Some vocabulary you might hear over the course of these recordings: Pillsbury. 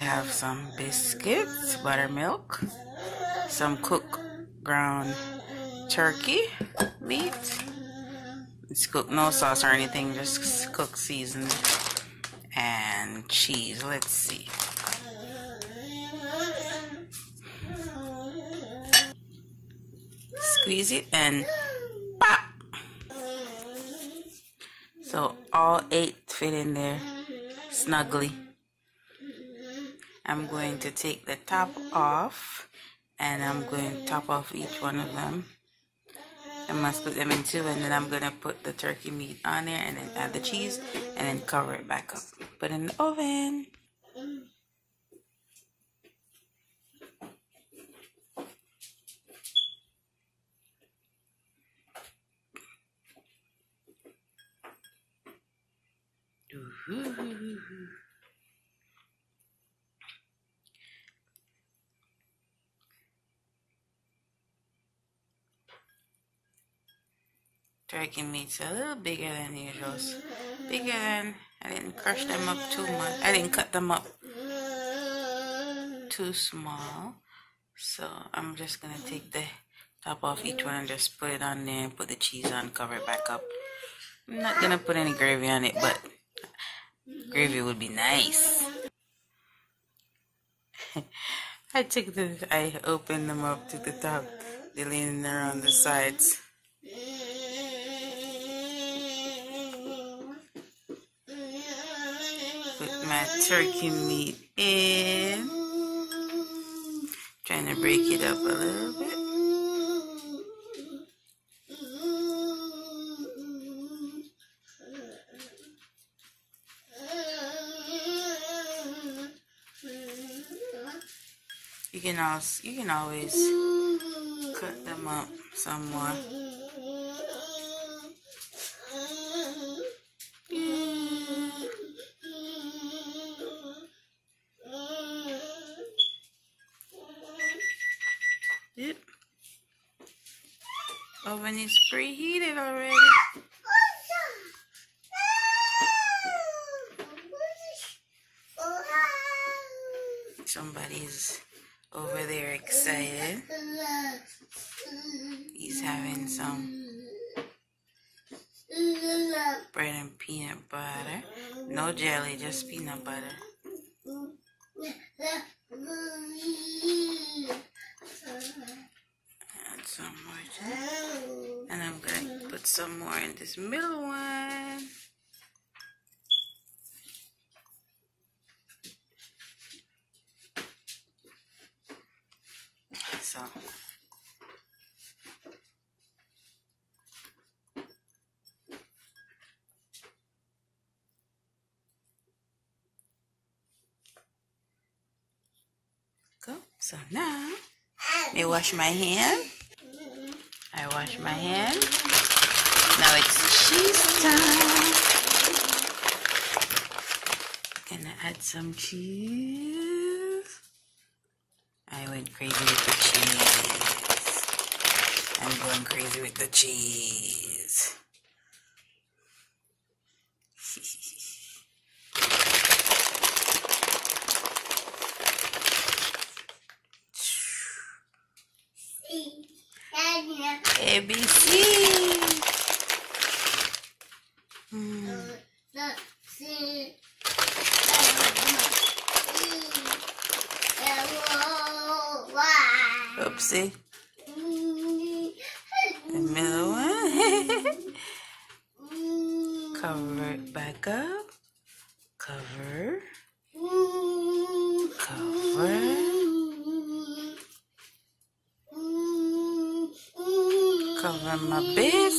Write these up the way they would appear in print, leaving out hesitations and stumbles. I have some biscuits, buttermilk, some cooked ground turkey meat. It's cooked, no sauce or anything, just cooked, seasoned, and cheese. Let's see. Squeeze it and pop. So all 8 fit in there snugly. I'm going to take the top off, and I'm going to top off each one of them. I must put them in 2, and then I'm going to put the turkey meat on there and then add the cheese and then cover it back up. Put it in the oven. Ooh. Turkey meat's a little bigger than usual. Bigger than, I didn't crush them up too much. I didn't cut them up too small. So I'm just gonna take the top off each one and just put it on there and put the cheese on, cover it back up. I'm not gonna put any gravy on it, but gravy would be nice. I opened them up to the top. They're leaning there on the sides. My turkey meat in, trying to break it up a little bit. You can always cut them up some more. Yep. Oven is preheated already. Somebody's over there excited. He's having some bread and peanut butter. No jelly, just peanut butter. Some more, and I'm going to put some more in this middle one. So go. So now I wash my hands. I wash my hands. Now it's cheese time. Gonna add some cheese. I went crazy with the cheese. I'm going crazy with the cheese. ABC. Oopsie. The middle one. Cover it back up. Cover. Cover. Cover my biscuits.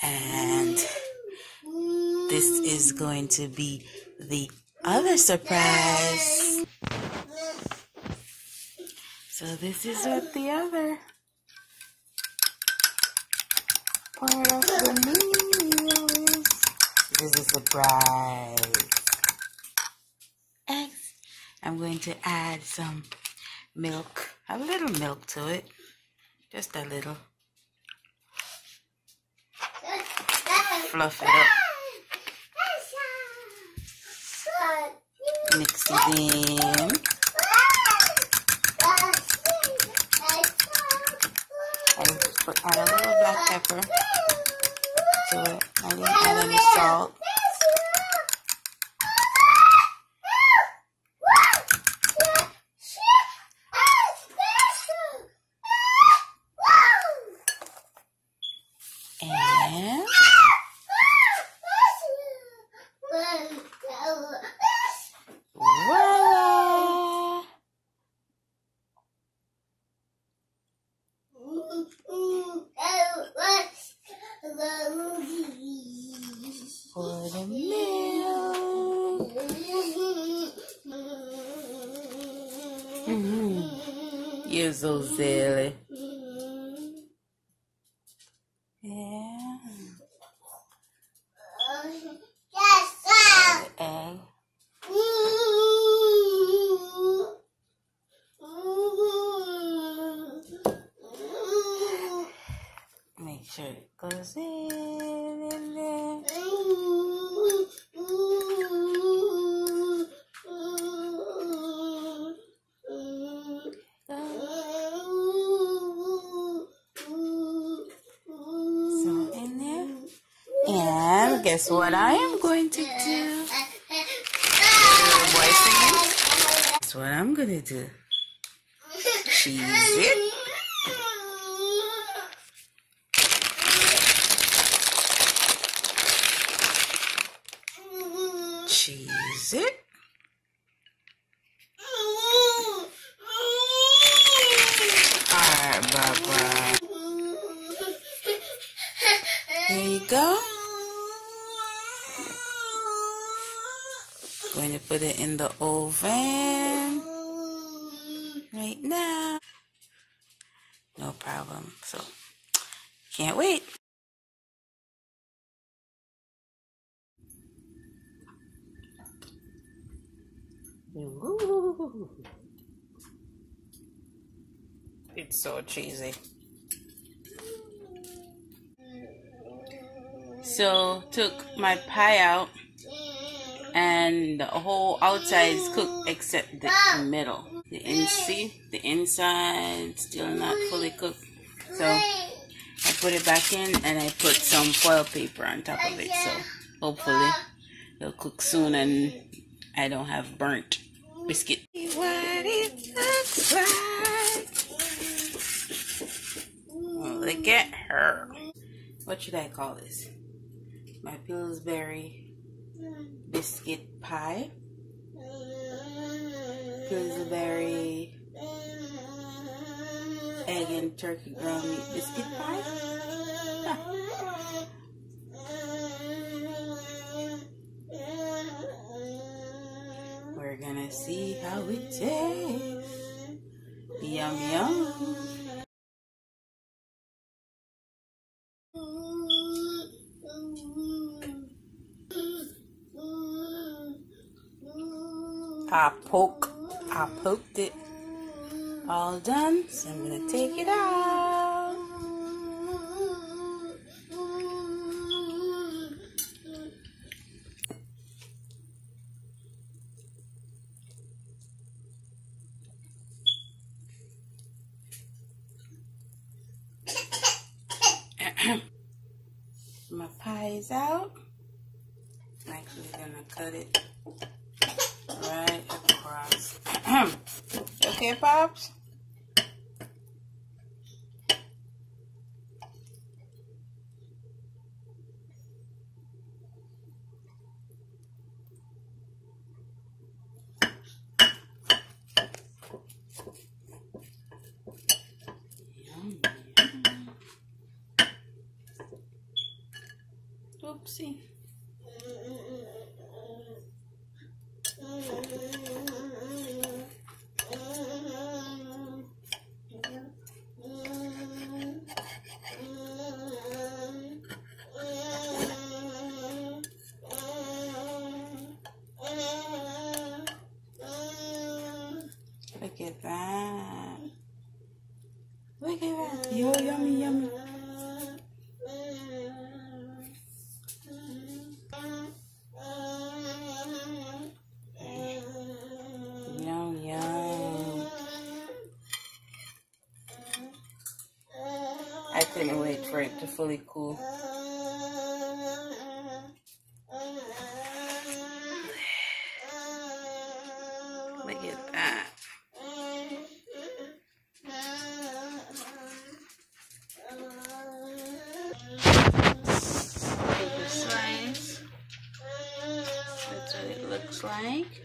And this is going to be the other surprise. So this is what the other part of the meal is. This is a surprise. I'm going to add some milk, a little milk to it, just a little. Fluff it up. Mix it in. And put on a little black pepper to it. I didn't add any salt. And voila! For the milk. You're so silly. Make sure it goes in and then so in there. And guess what I am going to do? That's what I'm gonna do. Cheese it. Cheese it. Alright, Baba. There you go. Going to put it in the oven right now. No problem. So, can't wait. Ooh. It's so cheesy. So took my pie out and the whole outside is cooked except the middle. The inside still not fully cooked. So I put it back in and I put some foil paper on top of it. So hopefully it'll cook soon and I don't have burnt biscuit. See what it looks like. Look at her. What should I call this? My Pillsbury biscuit pie. Pillsbury egg and turkey ground meat biscuit pie. Huh. We're gonna see how it tastes. Yum, yum. I poked it. All done, so I'm gonna take it out. My pie is out. I'm actually gonna cut it right across. Okay, Pops? Oopsie. get that. Look at that. Yo, yummy, yummy. I couldn't wait for it to fully cool. Look at that. Take a slice. That's what it looks like.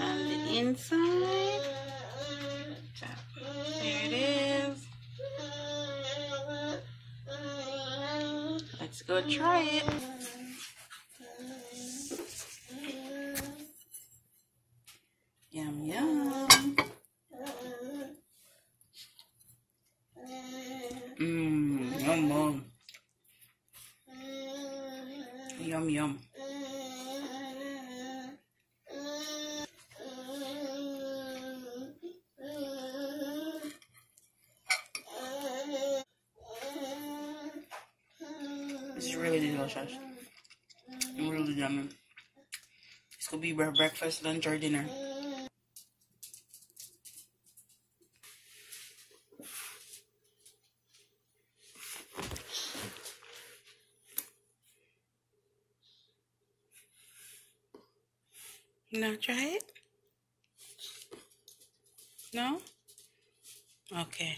On the inside. There it is. Let's go try it. Yum, yum. Mmm, yum, yum. Yum, yum. It's really delicious. Really yummy. This could be breakfast, lunch, or dinner. You wanna try it? No? Okay.